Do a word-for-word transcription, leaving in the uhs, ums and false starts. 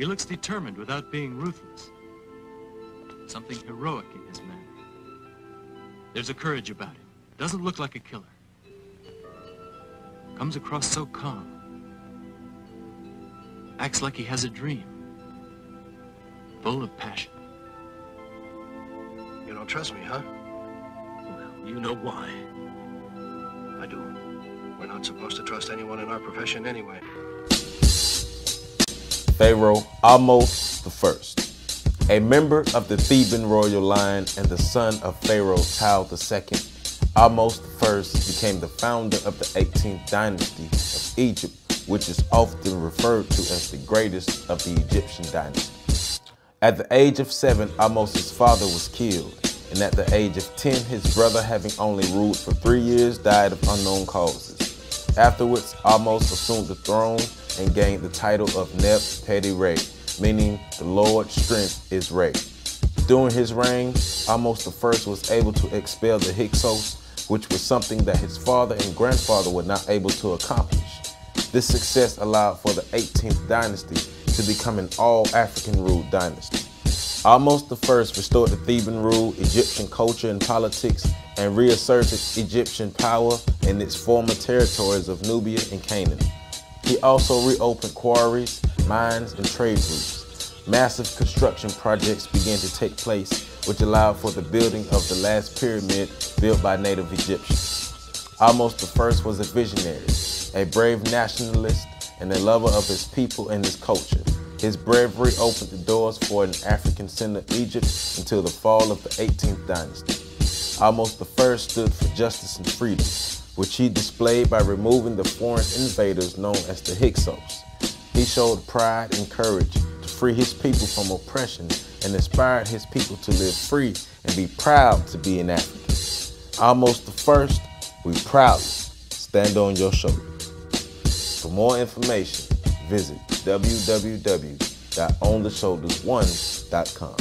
He looks determined without being ruthless. Something heroic in his manner. There's a courage about him. Doesn't look like a killer. Comes across so calm. Acts like he has a dream. Full of passion. You don't trust me, huh? Well, you know why. I do. We're not supposed to trust anyone in our profession anyway. Pharaoh Ahmose the First, a member of the Theban royal line and the son of Pharaoh Tao the Second, Ahmose the First became the founder of the eighteenth Dynasty of Egypt, which is often referred to as the greatest of the Egyptian dynasty. At the age of seven, Ahmose's father was killed, and at the age of ten, his brother, having only ruled for three years, died of unknown causes. Afterwards, Ahmose assumed the throne and gained the title of Neb-Pedi-Re, meaning the Lord's strength is Re. During his reign, Ahmose the First was able to expel the Hyksos, which was something that his father and grandfather were not able to accomplish. This success allowed for the eighteenth dynasty to become an all-African ruled dynasty. Ahmose the First restored the Theban rule, Egyptian culture and politics, and reasserted Egyptian power in its former territories of Nubia and Canaan. He also reopened quarries, mines, and trade routes. Massive construction projects began to take place, which allowed for the building of the last pyramid built by native Egyptians. Ahmose the First was a visionary, a brave nationalist, and a lover of his people and his culture. His bravery opened the doors for an African-centered Egypt until the fall of the eighteenth dynasty. Ahmose the First stood for justice and freedom, which he displayed by removing the foreign invaders known as the Hyksos. He showed pride and courage to free his people from oppression and inspired his people to live free and be proud to be an African. Ahmose the First, we proudly stand on your shoulders. For more information, visit w w w dot on the shoulders one dot com.